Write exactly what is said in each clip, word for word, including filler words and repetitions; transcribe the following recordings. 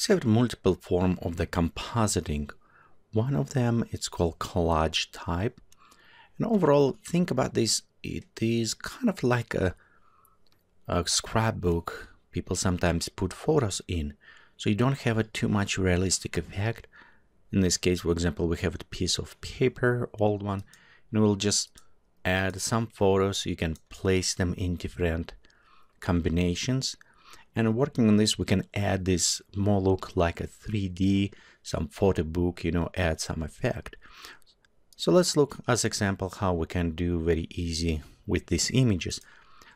Let's have multiple form of the compositing. One of them, it's called collage type. And overall, think about this. It is kind of like a, a scrapbook. People sometimes put photos in, so you don't have a too much realistic effect. In this case, for example, we have a piece of paper, old one, and we'll just add some photos. You can place them in different combinations. And working on this, we can add this more look like a three D, some photo book, you know, add some effect. So let's look as example how we can do very easy with these images.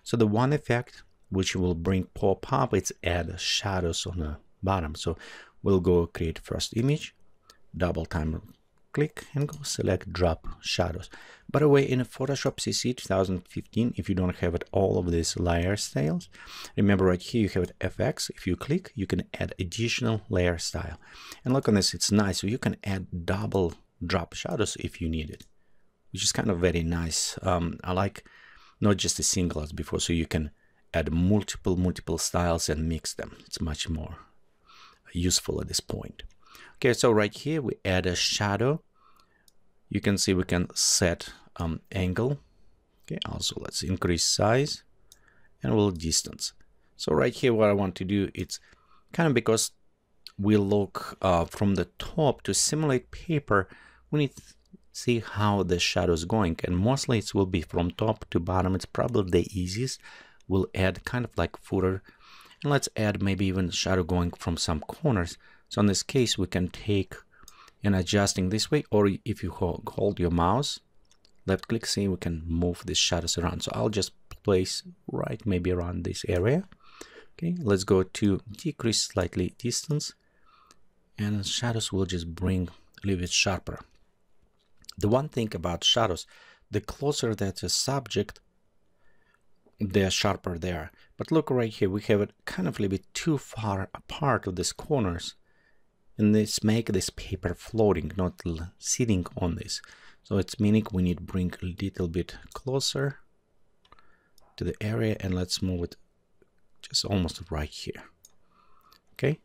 So the one effect which will bring pop up, it's add shadows on the bottom. So we'll go create first image, double time click, and go select drop shadows. By the way, in Photoshop C C twenty fifteen, if you don't have it all of these layer styles, remember right here you have it F X. If you click, you can add additional layer style. And look on this, it's nice. So you can add double drop shadows if you need it, which is kind of very nice. Um, I like not just a single as before, so you can add multiple, multiple styles and mix them. It's much more useful at this point. Okay, so right here we add a shadow. You can see we can set um, angle. Okay, also let's increase size and we'll distance. So right here what I want to do, it's kind of because we look uh, from the top to simulate paper, we need to see how the shadow is going. And mostly it will be from top to bottom. It's probably the easiest. We'll add kind of like footer. And let's add maybe even shadow going from some corners. So in this case, we can take and adjusting this way, or if you hold, hold your mouse, left click, see, we can move these shadows around. So I'll just place right maybe around this area. Okay, let's go to decrease slightly distance, and shadows will just bring a little bit sharper. The one thing about shadows, the closer that the subject, they're sharper they are. But look right here, we have it kind of a little bit too far apart of these corners. And this make this paper floating, not sitting on this. So it's meaning we need to bring a little bit closer to the area, and let's move it just almost right here. Okay,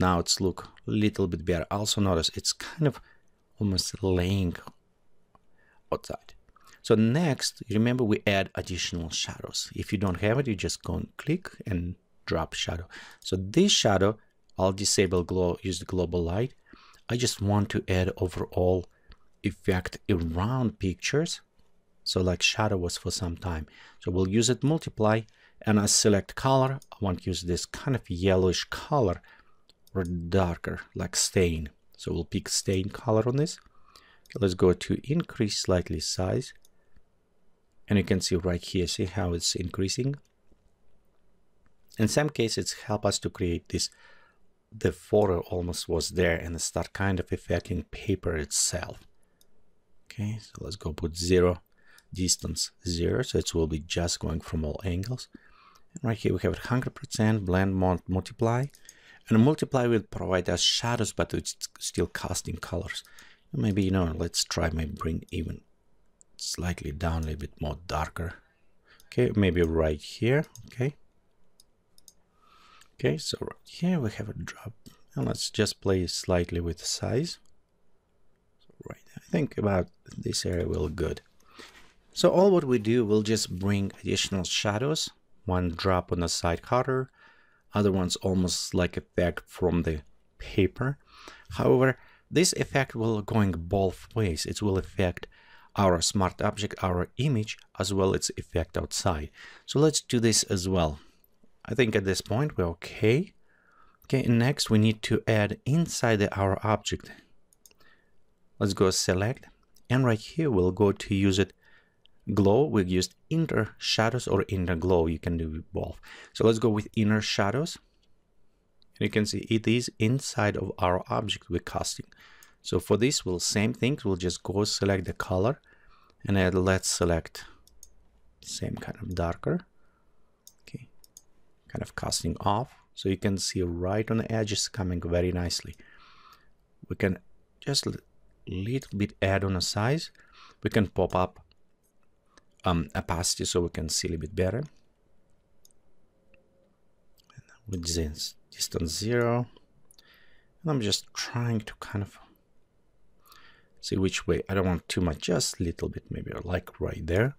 now it's look a little bit better. Also notice it's kind of almost laying outside. So next, remember we add additional shadows. If you don't have it, you just go and click and drop shadow. So this shadow, I'll disable glow, use the global light. I just want to add overall effect around pictures. So like shadow was for some time. So we'll use it multiply, and I select color. I want to use this kind of yellowish color or darker like stain. So we'll pick stain color on this. Okay, let's go to increase slightly size. And you can see right here, see how it's increasing. In some cases, it's help us to create this. The photo almost was there and start kind of affecting paper itself. Okay, so let's go put zero, distance zero, so it will be just going from all angles. And right here we have one hundred percent blend mode multiply, and multiply will provide us shadows, but it's still casting colors. And maybe, you know, let's try maybe bring even slightly down, a little bit more darker. Okay, maybe right here. Okay. Okay, so right here we have a drop, and let's just play slightly with the size. So right, I think about this area will good. So all what we do, we'll just bring additional shadows. One drop on the side cutter, other one's almost like effect from the paper. However, this effect will going both ways. It will affect our smart object, our image, as well as effect outside. So let's do this as well. I think at this point we're okay. Okay, and next we need to add inside the, our object. Let's go select, and right here we'll go to use it glow. We've used inner shadows or inner glow. You can do both. So let's go with inner shadows. And you can see it is inside of our object we're casting. So for this, we'll same thing. We'll just go select the color, and add, let's select same kind of darker. Kind of casting off, so you can see right on the edges coming very nicely. We can just a little bit add on the size. We can pop up um, opacity so we can see a little bit better. And with distance zero, And I'm just trying to kind of see which way. I don't want too much, just a little bit, maybe like right there.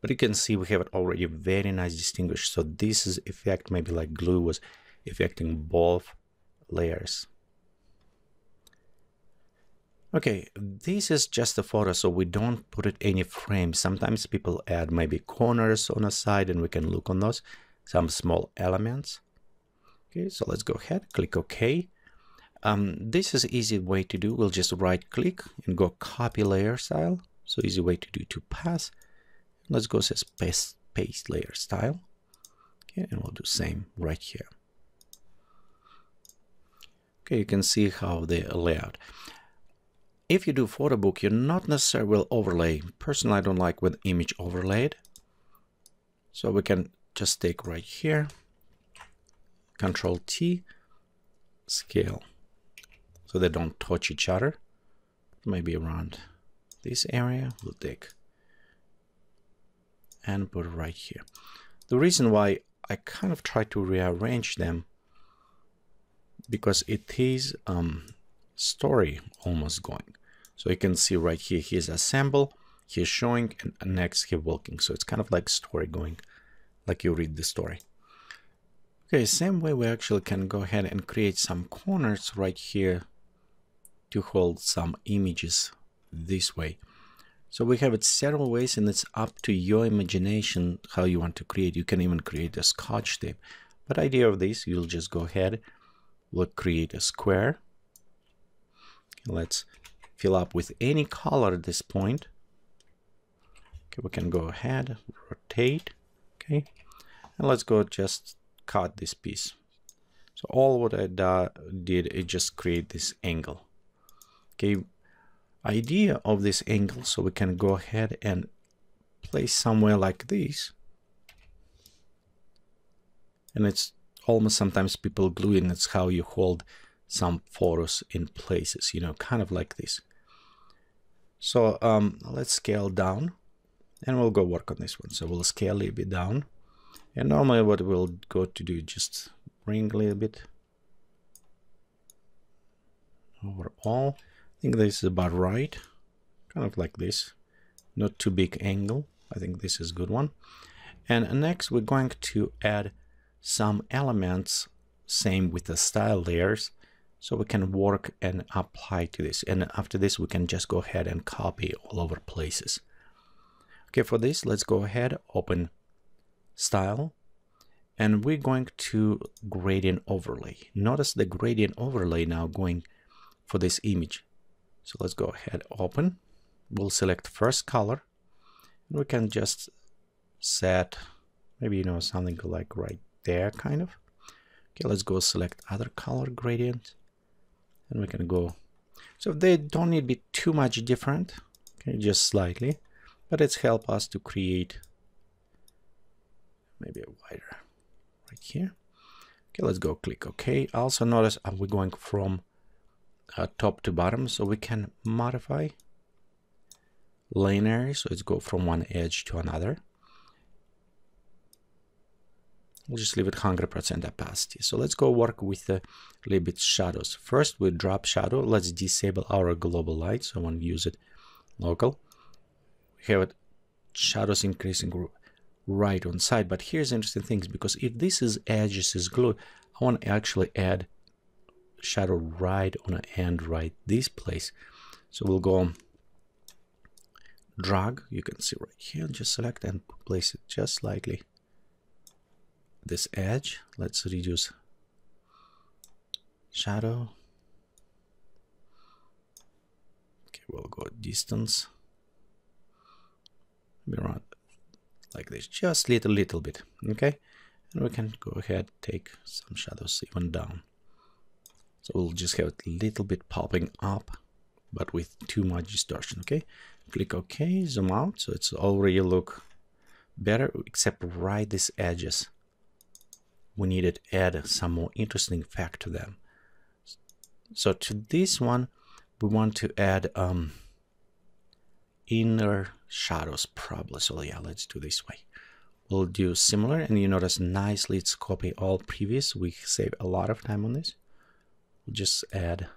But you can see we have it already very nice distinguished. So this is effect, maybe like glue was affecting both layers. Okay, this is just a photo, so we don't put it any frames. Sometimes people add maybe corners on a side and we can look on those, some small elements. Okay, so let's go ahead, click OK. Um, this is easy way to do. We'll just right click and go copy layer style. So easy way to do to pass. Let's go says paste, paste layer style. Okay, and we'll do same right here. Okay, you can see how the layout. If you do photo book, you not necessarily will overlay. Personally, I don't like with image overlaid. So we can just take right here, Control T, scale. So they don't touch each other. Maybe around this area, we'll take and put it right here. The reason why I kind of try to rearrange them because it is um, story almost going. So you can see right here, here's assemble, he's showing, and next he's walking. So it's kind of like story going, like you read the story. Okay, same way we actually can go ahead and create some corners right here to hold some images this way. So we have it several ways, and it's up to your imagination how you want to create. You can even create a scotch tape. But idea of this, you'll just go ahead, we'll create a square. Let's fill up with any color at this point. Okay, we can go ahead, rotate, okay, and let's go just cut this piece. So all what I did is just create this angle. Okay, idea of this angle, so we can go ahead and place somewhere like this. And it's almost sometimes people gluing, it's how you hold some photos in places, you know, kind of like this. So um, let's scale down and we'll go work on this one. So we'll scale a little bit down, and normally what we'll go to do, just bring a little bit overall. I think this is about right, kind of like this, not too big angle. I think this is a good one. And next we're going to add some elements, same with the style layers. So we can work and apply to this. And after this, we can just go ahead and copy all over places. Okay, for this, let's go ahead, open style. And we're going to gradient overlay. Notice the gradient overlay now going for this image. So let's go ahead, open. We'll select first color. And we can just set, maybe, you know, something like right there, kind of. Okay, let's go select other color gradient. And we can go, so they don't need to be too much different, okay, just slightly, but it's help us to create maybe a wider right here. Okay, let's go click OK. Also notice uh, we're going from uh, top to bottom, so we can modify linear, so it's go from one edge to another. We'll just leave it one hundred percent opacity. So let's go work with a little bit shadows. First, we drop shadow. Let's disable our global light. So I want to use it local. We have it shadows increasing right on side. But here's interesting things, because if this is edges is glue, I want to actually add shadow right on the end, right this place. So we'll go drag. You can see right here. Just select and place it just slightly. This edge, let's reduce shadow. Okay, we'll go distance. Be around like this, just little little bit. Okay, and we can go ahead, take some shadows even down. So we'll just have a little bit popping up, but with too much distortion. Okay, click OK, zoom out. So it's already look better, except right these edges. We needed to add some more interesting fact to them. So to this one, we want to add um, inner shadows probably. So yeah, let's do this way. We'll do similar, and you notice nicely it's copy all previous. We save a lot of time on this. We'll just add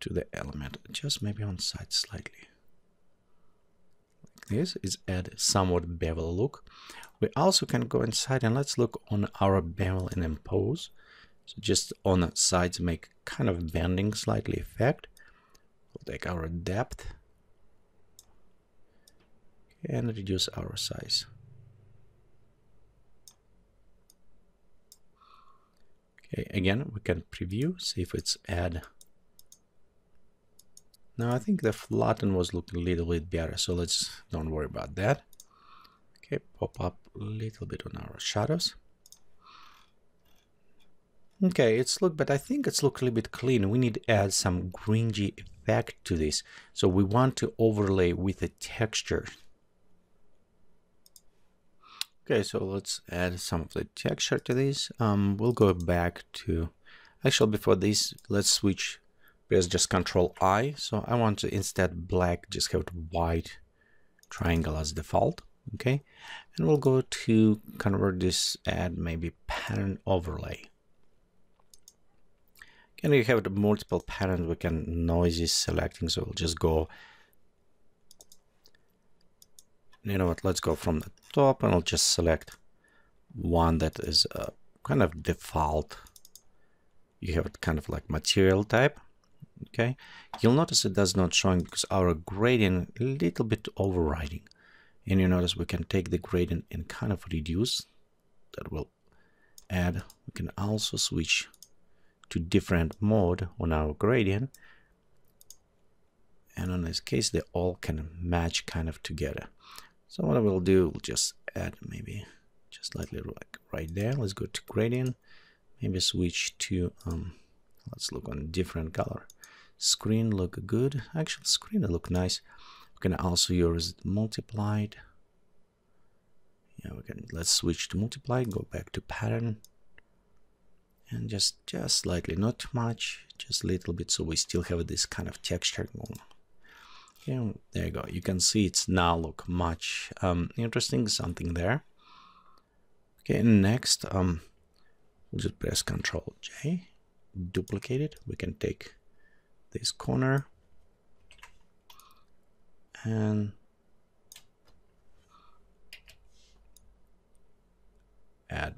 to the element, just maybe on side slightly. Like this is add somewhat bevel look. We also can go inside and let's look on our bevel and impose. So just on the sides make kind of bending slightly effect. We'll take our depth and reduce our size. Okay, again, we can preview, see if it's add. Now I think the flatten was looking a little bit better, so let's don't worry about that. Okay, pop up a little bit on our shadows. Okay, it's look, but I think it's look a little bit clean. We need to add some grungy effect to this. So we want to overlay with a texture. Okay, so let's add some of the texture to this. Um, we'll go back to, actually before this, let's switch, press just Control I. So I want to instead black, just have white triangle as default. Okay, and we'll go to convert this, add maybe pattern overlay. Can we have multiple patterns? We can noisy selecting, so we'll just go. You know what? Let's go from the top, and I'll just select one that is a kind of default. You have it kind of like material type. Okay, you'll notice it does not showing because our gradient a little bit overriding, and you notice we can take the gradient and kind of reduce. That will add. We can also switch to different mode on our gradient, and in this case they all can match kind of together. So what I will do, we'll just add maybe just slightly like right there. Let's go to gradient, maybe switch to um let's look on different color. Screen look good, actually screen look nice. We can also use multiplied. Yeah, we can, let's switch to multiply, go back to pattern. And just, just slightly, not too much, just a little bit, so we still have this kind of texture going. Okay, there you go. You can see it's now look much um, interesting, something there. Okay, next, um, we'll just press Control J, duplicate it. We can take this corner and add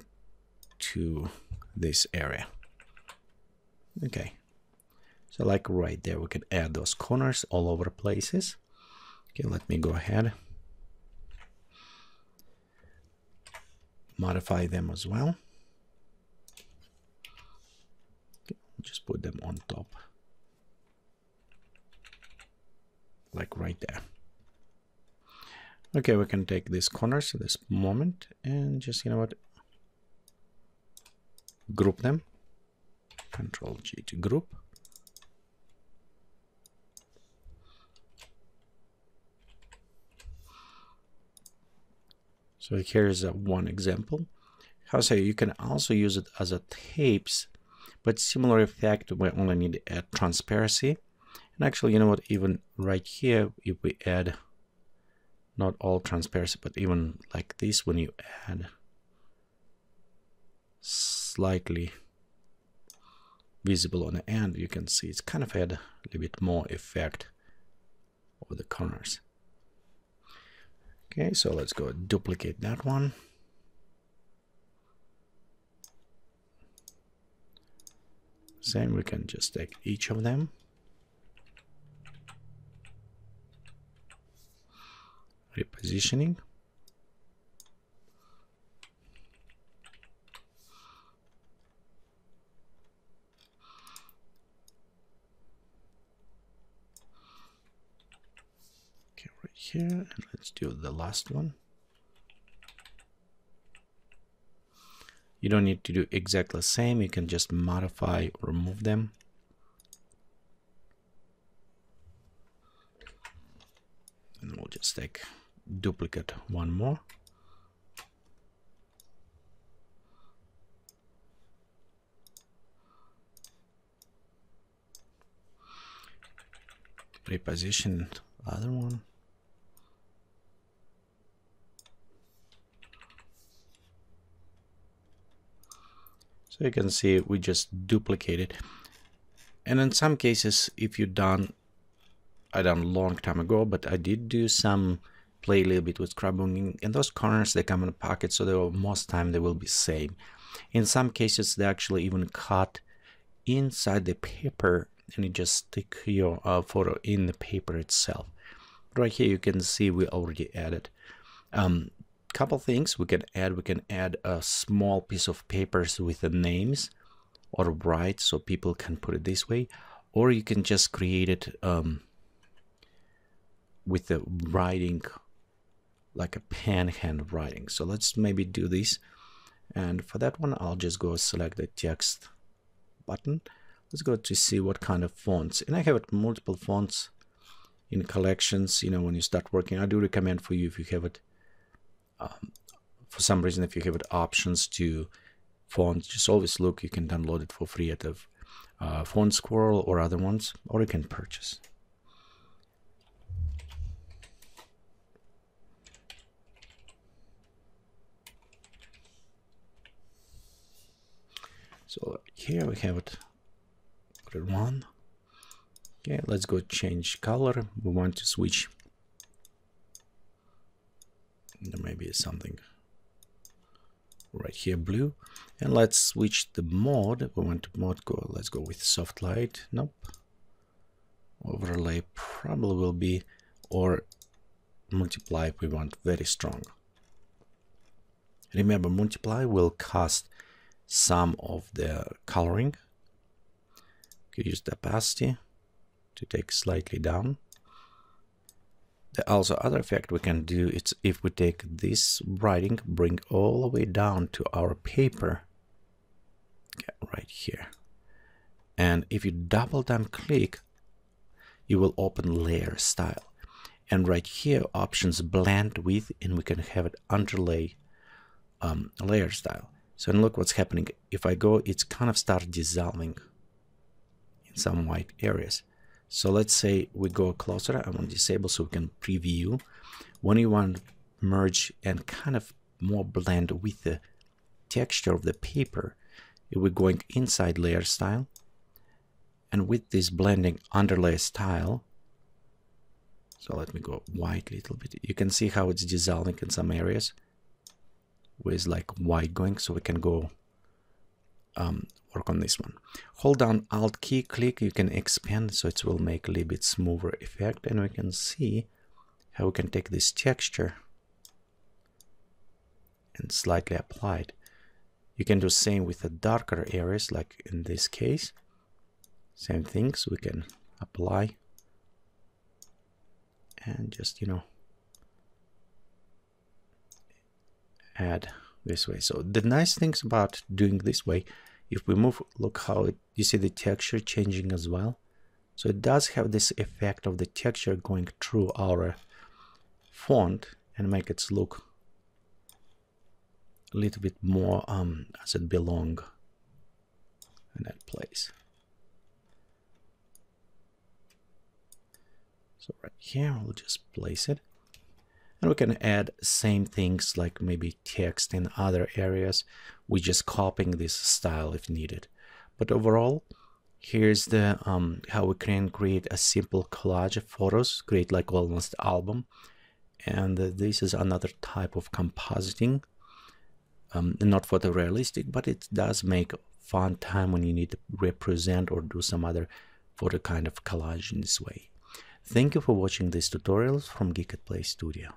to this area. Okay, so like right there we can add those corners all over places. Okay, let me go ahead, modify them as well. Okay, just put them on top like right there. Okay, we can take these corners at this moment and just, you know what, group them. Control G to group. So here is a one example. How say you can also use it as a tapes, but similar effect we only need to add transparency. And actually, you know what, even right here, if we add not all transparency, but even like this, when you add slightly visible on the end, you can see it's kind of had a little bit more effect over the corners. Okay, so let's go duplicate that one. Same, we can just take each of them, repositioning. Here, and let's do the last one. You don't need to do exactly the same, you can just modify or remove them. And we'll just take duplicate one more. Reposition the other one. So you can see we just duplicate it. And in some cases, if you done, I done long time ago, but I did do some play a little bit with scrubbing, and those corners, they come in a pocket, so they will, most time they will be same. In some cases, they actually even cut inside the paper, and you just stick your uh, photo in the paper itself. Right here, you can see we already added. Um, couple things we can add. We can add a small piece of papers with the names, or write so people can put it this way, or you can just create it um, with the writing, like a pen hand writing. So let's maybe do this. And for that one, I'll just go select the text button. Let's go to see what kind of fonts. And I have it multiple fonts in collections. You know, when you start working, I do recommend for you, if you have it, um, for some reason, if you have it options to fonts, just always look, you can download it for free at the uh, Font Squirrel or other ones, or you can purchase. So here we have it, put it one. Okay, let's go change color. We want to switch. There may be something right here, blue. And let's switch the mode. We want to mode go, let's go with soft light. Nope. Overlay probably will be, or multiply if we want very strong. Remember, multiply will cast some of the coloring. You can use the opacity to take slightly down. The also other effect we can do is if we take this writing, bring all the way down to our paper, okay, right here. And if you double time click, you will open layer style. And right here, options blend with, and we can have it underlay um, layer style. So and look what's happening. If I go, it's kind of start dissolving in some white areas. So let's say we go closer. I want to disable so we can preview. When you want merge and kind of more blend with the texture of the paper, we're going inside layer style. And with this blending underlay style, so let me go white a little bit. You can see how it's dissolving in some areas, with like white going, so we can go um, work on this one. Hold down Alt key, click, you can expand, so it will make a little bit smoother effect, and we can see how we can take this texture and slightly apply it. You can do same with the darker areas, like in this case, same things, so we can apply and just, you know, add this way. So the nice things about doing this way, if we move, look how it, you see the texture changing as well. So it does have this effect of the texture going through our font and make it look a little bit more um, as it belong in that place. So right here, we'll just place it. And we can add same things like maybe text in other areas. We're just copying this style if needed. But overall, here's the um, how we can create a simple collage of photos, create like almost album. And uh, this is another type of compositing. Um, not photorealistic, but it does make fun time when you need to represent or do some other photo kind of collage in this way. Thank you for watching these tutorials from Geek at Play Studio.